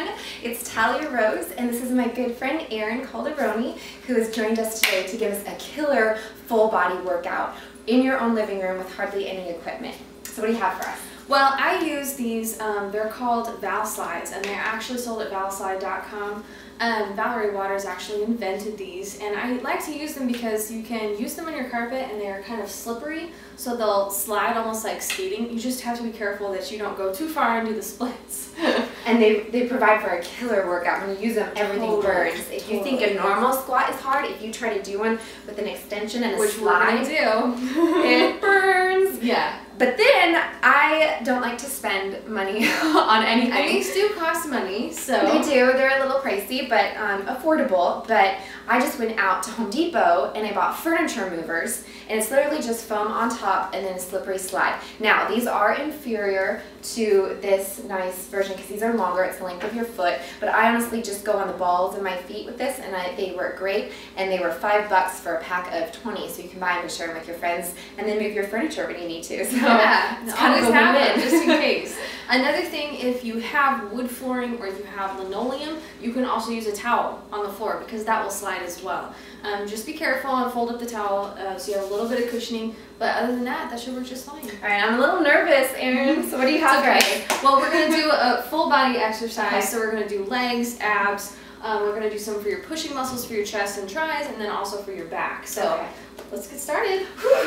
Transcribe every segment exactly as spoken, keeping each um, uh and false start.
everyone. It's Talya Rose, and this is my good friend Erin Calderoni, who has joined us today to give us a killer full body workout in your own living room with hardly any equipment. So what do you have for us? Well, I use these, um, they're called Valslides, and they're actually sold at valslide dot com. Um, Valerie Waters actually invented these, and I like to use them because you can use them on your carpet and they're kind of slippery, so they'll slide almost like skating. You just have to be careful that you don't go too far and do the splits. And they, they provide for a killer workout. When you use them, everything totally, burns. If totally. you think a normal squat is hard, if you try to do one with an extension and a Which slide, do. it burns. Yeah. But then, I don't like to spend money on anything. I mean, these do cost money, so. They do. They're a little pricey, but um, affordable. But I just went out to Home Depot and I bought furniture movers. And it's literally just foam on top and then a slippery slide. Now, these are inferior to this nice version because these are longer. It's the length of your foot. But I honestly just go on the balls of my feet with this, and I, they work great. And they were five bucks for a pack of twenty, so you can buy them and share them with your friends. And then move your furniture when you need to. So. Yeah, it's always have it, just in case. Another thing, if you have wood flooring or you have linoleum, you can also use a towel on the floor because that will slide as well. Um, just be careful and fold up the towel uh, so you have a little bit of cushioning, but other than that, that should work just fine. Alright, I'm a little nervous, Erin. So what do you have today? Okay. Well, we're going to do a full body exercise, okay. So we're going to do legs, abs, um, we're going to do some for your pushing muscles, for your chest and tries, and then also for your back. So okay. Let's get started.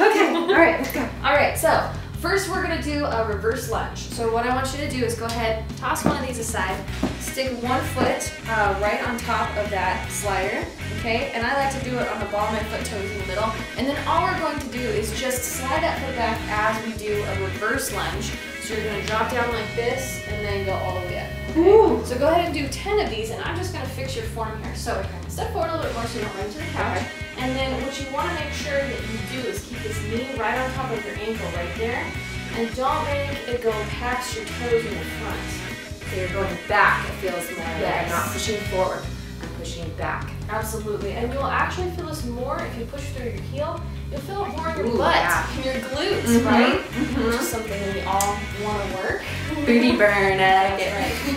Okay, alright, let's go. Alright, so. First, we're going to do a reverse lunge. So what I want you to do is go ahead, toss one of these aside, stick one foot uh, right on top of that slider, okay? And I like to do it on the ball of my foot, toes in the middle. And then all we're going to do is just slide that foot back as we do a reverse lunge. So you're going to drop down like this and then go all the way up. Okay? Ooh. So go ahead and do ten of these, and I'm just going to fix your form here. So okay. Step forward a little bit more so you don't run to the couch. Okay. And then what you want to make sure that you do is keep this knee right on top of your ankle right there. And don't make it go past your toes in the front. So you're going back, it feels more. Yes. You're not pushing forward, I'm pushing back. Absolutely. And you'll actually feel this more if you push through your heel. You'll feel it more in your Ooh, butt, yeah. in your glutes, mm-hmm. right? Mm-hmm. Which is something we all want to work. Booty burn. That's right.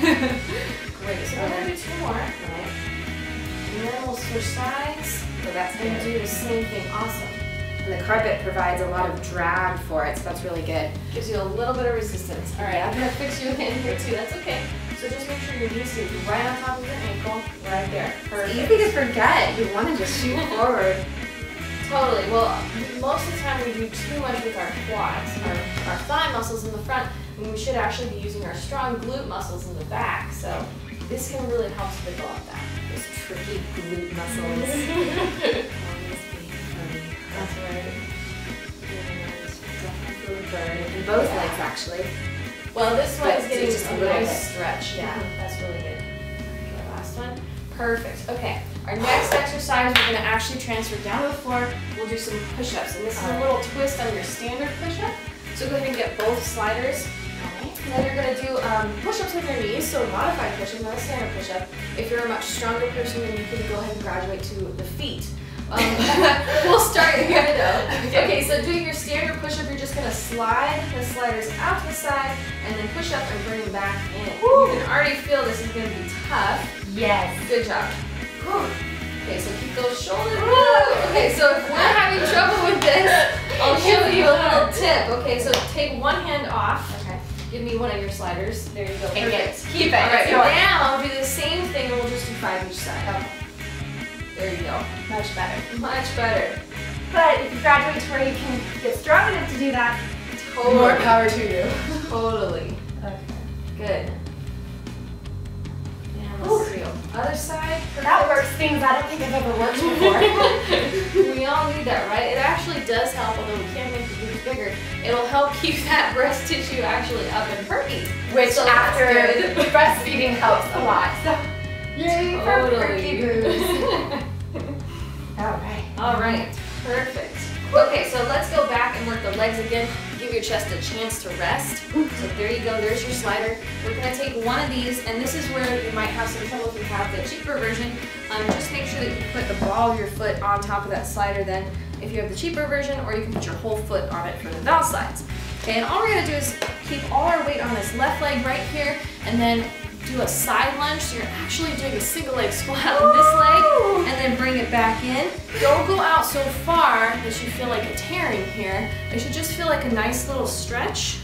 Great. So we're going to do two more. Right. And then we'll switch sides. So that's going to do the same thing. Awesome. And the carpet provides a lot of drag for it, so that's really good. Gives you a little bit of resistance. All right, yeah. I'm going to fix you in here too. That's okay. So just make sure your knees are right on top of your ankle, right there. Perfect. It's easy to forget. You want to just shoot forward. Totally. Well, most of the time we do too much with our quads, our, our thigh muscles in the front, and we should actually be using our strong glute muscles in the back. So this can really help spindle up that. Those tricky glute muscles. That's right. And both yeah. legs, actually. Well, this one's but getting just a, a nice bit. stretch. Yeah, mm-hmm. That's really good. Okay, last one. Perfect. Okay. Our next exercise, we're going to actually transfer down to the floor. We'll do some push-ups. And this All is right. a little twist on your standard push-up. So go ahead and get both sliders. Right. And then you're going to do um, push-ups with your knees, so modified push-ups, not a standard push-up. If you're a much stronger person, then you can go ahead and graduate to the feet. Um, we'll start here though. Okay. okay, so doing your standard push-up, you're just going to slide the sliders out to the side and then push up and bring them back in. Woo. You can already feel this is going to be tough. Yes. Good job. Okay, so keep those shoulders up. Okay, so if we're having trouble with this, I'll show you a little tip. Okay, so take one hand off. Okay. Give me one of your sliders. There you go. Perfect. Yes. Keep it. All right, so now I'll do the same thing and we'll just do five each side. Okay. There you go. Much better. Much better. But if you graduate to where you can get strong enough to do that, totally. More power to you. Totally. Okay. Good. Yeah, let's see. Other side. Perfect. That works things I don't think I've ever worked before. We all need that, right? It actually does help, although we can't make the boobs bigger. It'll help keep that breast tissue actually up and perky. Which so after breastfeeding helps a lot. So. Yay for perky boobs. Alright. Alright. Perfect. Okay, so let's go back and work the legs again. Give your chest a chance to rest. So there you go. There's your slider. We're going to take one of these, and this is where you might have some trouble if you have the cheaper version. Um, just make sure that you put the ball of your foot on top of that slider then if you have the cheaper version, or you can put your whole foot on it for the Valslides. Okay, and all we're going to do is keep all our weight on this left leg right here, and then do a side lunge, so you're actually doing a single leg squat on this leg, and then bring it back in. Don't go out so far that you feel like a tearing here. It should just feel like a nice little stretch.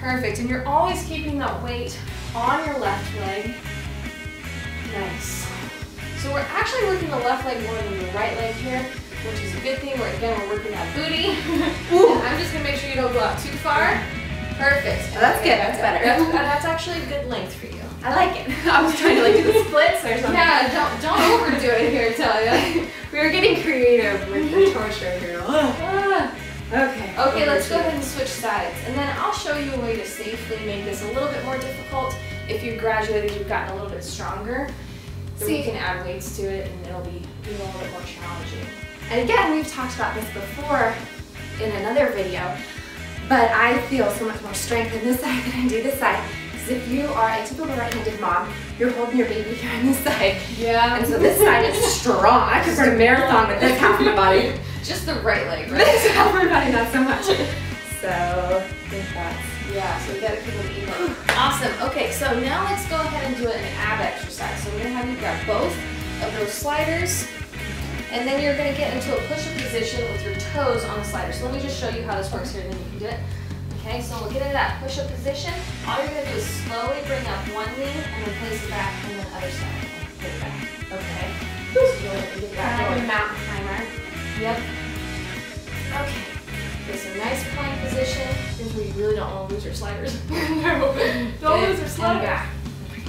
Perfect, and you're always keeping that weight on your left leg. Nice. So we're actually working the left leg more than the right leg here, which is a good thing. We're, again, we're working that booty. I'm just gonna make sure you don't go out too far. Perfect. Well, that's okay, good. That's, that's better. That's, that's actually a good length for you. I like it. I was trying to like do the splits or something. Yeah, don't don't overdo it here, Talya. We were getting creative with the torture here. ah. Okay. Okay, let's go ahead and switch sides, and then I'll show you a way to safely make this a little bit more difficult. If you've graduated, you've gotten a little bit stronger, so you can add weights to it, and it'll be a little bit more challenging. And again, we've talked about this before in another video, but I feel so much more strength in this side than I do this side. Because if you are a typical right-handed mom, you're holding your baby here on this side. Yeah. And so this side is strong. I could run a marathon with this half of my body. Just the right leg, right? This half of my body, not so much. So I think that's, yeah, so we got to keep them even. Awesome. Okay, so now let's go ahead and do an ab exercise. So we're going to have you grab both of those sliders. And then you're going to get into a push-up position with your toes on the slider. So let me just show you how this works here, and then you can do it. Okay, so we'll get into that push-up position. All you're going to do is slowly bring up one knee and then place it back on the other side. Put it back. Okay. So you're going to get back on a mountain climber. Yep. Okay. It's a nice plank position. Here's where you really don't want to lose your sliders. no, don't lose your sliders. Back.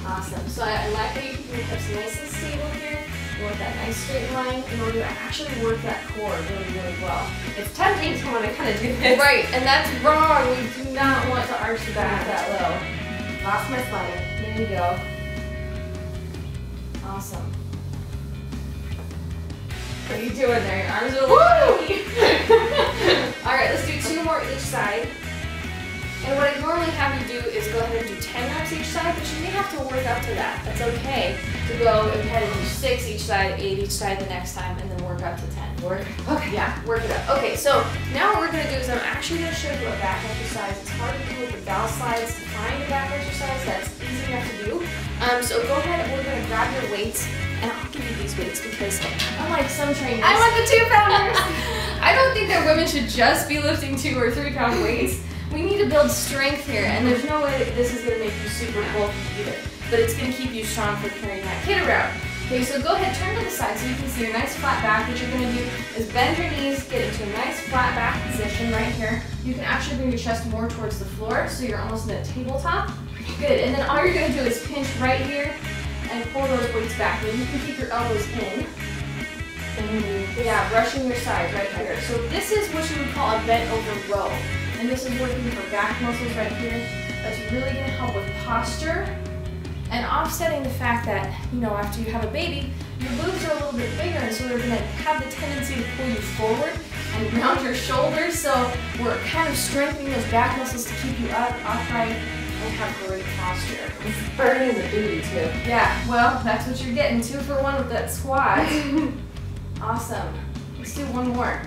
Awesome. So I like how you keep your hips nice and stable here. Work that nice straight line in order to actually work that core really, really well. It's tempting to want to kind of do this. Right, and that's wrong. We do not want to arch the back that low. Lost my slider. There you go. Awesome. What are you doing there? Your arms are a little funky. All right, let's do two more each side. And what I normally have you do is go ahead and do ten reps each side, but you may have to work up to that. That's okay to go ahead and do six each side, eight each side the next time, and then work up to ten. Work. Okay. Yeah, work it up. Okay, so now what we're going to do is I'm actually going to show you a back exercise. It's hard to do with the Valslides. Find a back exercise that's easy enough to do. Um, so go ahead and we're going to grab your weights, and I'll give you these weights because unlike some trainers, I want the two pounders. I don't think that women should just be lifting two or three pound weights. We need to build strength here, and there's no way that this is going to make you super bulky either, but it's going to keep you strong for carrying that kid around. Okay, so go ahead, turn to the side so you can see your nice flat back. What you're going to do is bend your knees, get into a nice flat back position right here. You can actually bring your chest more towards the floor, so you're almost in a tabletop. Good, and then all you're going to do is pinch right here and pull those weights back, and you can keep your elbows in. Mm-hmm. Yeah, brushing your side right here. So this is what you would call a bent over row. And this is working for back muscles right here. That's really going to help with posture and offsetting the fact that, you know, after you have a baby, your boobs are a little bit bigger, and so they're going to have the tendency to pull you forward and round your shoulders. So we're kind of strengthening those back muscles to keep you up, upright, and have great posture. It's burning the booty too. Yeah, well, that's what you're getting. Two for one with that squat. Awesome. Let's do one more.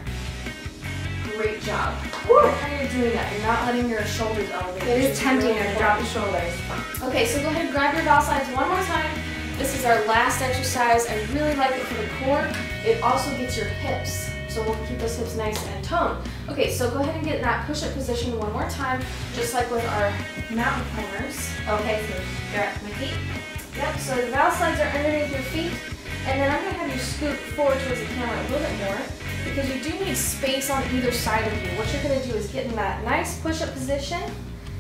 Great job. Woo. How you're doing that. You're not letting your shoulders elevate. It is tempting to really drop the shoulders. Okay, so go ahead and grab your Valslides one more time. This is our last exercise. I really like it for the core. It also gets your hips, so we'll keep those hips nice and toned. Okay, so go ahead and get in that push-up position one more time, just like with our mountain climbers. Okay, so they're at my feet. Yep, so the Valslides are underneath your feet, and then I'm going to have you scoot forward towards the camera a little bit more, because you do need space on either side of you. What you're going to do is get in that nice push-up position,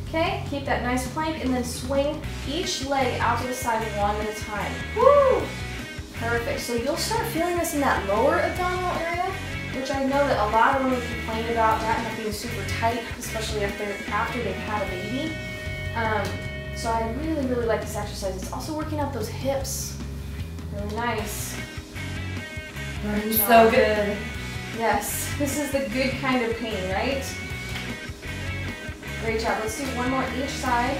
okay? Keep that nice plank, and then swing each leg out to the side one at a time. Woo! Perfect. So you'll start feeling this in that lower abdominal area, which I know that a lot of women complain about that not being super tight, especially after, after they've had a baby. Um, so I really, really like this exercise. It's also working out those hips. Really nice. Very so good. Yes, this is the good kind of pain, right? Great job. Let's do one more each side.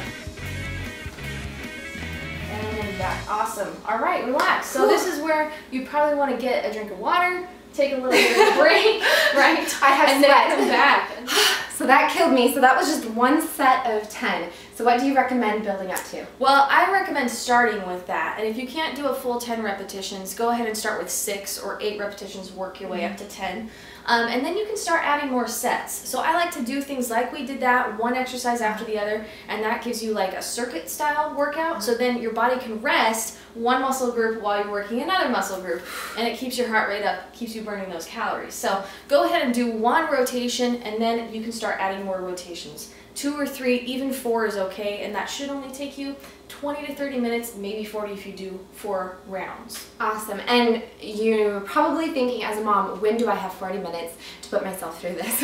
And then back. Awesome. All right, relax. So this is where you probably want to get a drink of water, take a little bit of a break, right? I have and sweat. Then come back. So that killed me. So that was just one set of ten. So what do you recommend building up to? Well, I recommend starting with that. And if you can't do a full ten repetitions, go ahead and start with six or eight repetitions, work your way up to ten. Um, and then you can start adding more sets. So I like to do things like we did that, one exercise after the other, and that gives you like a circuit style workout. So then your body can rest one muscle group while you're working another muscle group, and it keeps your heart rate up, keeps you burning those calories. So go ahead and do one rotation, and then you can start adding more rotations. Two or three, even four is okay, and that should only take you twenty to thirty minutes, maybe forty if you do four rounds. Awesome. And you're probably thinking as a mom, when do I have forty minutes to put myself through this?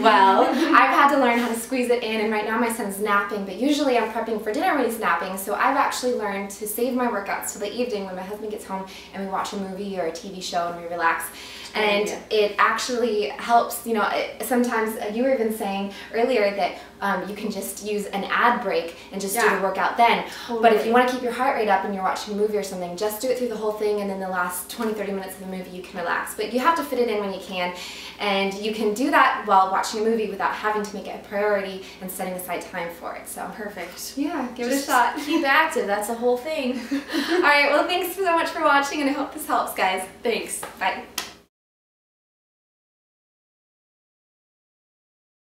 Well, I've had to learn how to squeeze it in, and right now my son's napping, but usually I'm prepping for dinner when he's napping, so I've actually learned to save my workouts till the evening when my husband gets home and we watch a movie or a T V show and we relax. And it actually helps, you know, it, sometimes uh, you were even saying earlier that um, you can just use an ad break and just yeah. do the workout then. Totally. But if you want to keep your heart rate up and you're watching a movie or something, just do it through the whole thing, and then the last twenty, thirty minutes of the movie you can relax. But you have to fit it in when you can, and you can do that while watching a movie without having to make it a priority and setting aside time for it. So perfect. Yeah, give just it a shot. Keep active, that's the whole thing. All right, well, thanks so much for watching, and I hope this helps, guys. Thanks. Bye.